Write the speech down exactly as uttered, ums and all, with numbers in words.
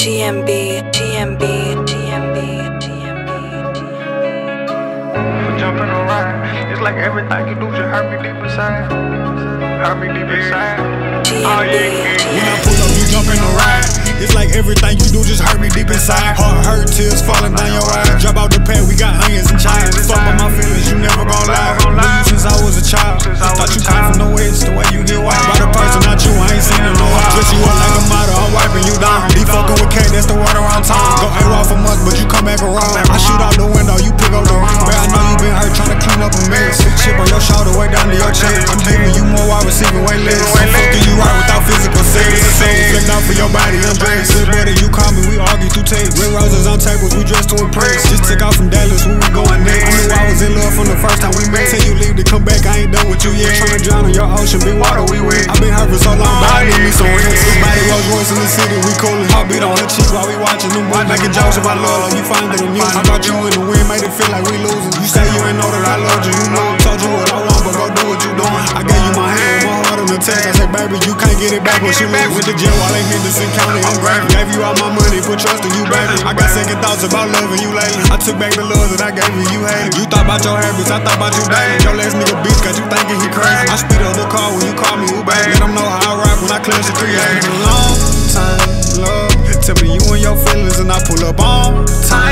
G M B, G M B, G M B, G M B, G M B. Jumping around, it's like everything you do just hurt me deep inside. Hurt me deep inside. G M B. When I pull up, you jumping around. It's like everything you do just hurt me deep inside. Heart hurt, tears falling down your eyes. Drop out the pad, we got onions and chives. Fuck with my feelings, you never gon' lie. Knew you since I was a child. Thought you came from the ways, the way you get wiped. By the person, not you, I ain't seen in no eyes. Dress you up like a model, I'm wiping you down. Be fucking with K, that's the word around town. Go ain't raw for months, but you come back around. I shoot out the window, you pick up the round. Man, I know you been hurt, tryna clean up a mess. Big chip on your shoulder, way down to your chest. I'm giving you more wide receiver, way less. I'm fucking you right without physical sex. Flicked out for your body, I'm brother, you call me, we argue through tapes. Red roses on tables, we dressed to impress. Just took out from Dallas, where we going next? I knew I was in love from the first time we met. Say you leave to come back, I ain't done with you yet. Tryna drown in your ocean, big water we wet. I been hurt for so long, but I need me some rest. Everybody Rolls Royce in the city, we coolin'. Heartbeat on her cheek while we watching them movies. Making jokes about love, like you find it amusing. I thought you in the wind, made it feel like we losing. You say you ain't know that I loved you, you know. Told you what I want, but go do what you doing. I gave you my hand, my heart on the tag. I said, baby, you can't get it back when she left. With the jail while they Henderson County. Gave you all my money, put trust in you, baby. I got second thoughts about loving you lately. I took back the love that I gave you, you hated. You thought about your habits, I thought about you, baby. Your last nigga bitch got you thinking he crazy. I speed on the car when you call me, ooh, baby. Let them know how I rock when I clutch the three. It's been a long time, love. Tell me you and your feelings and I pull up on time.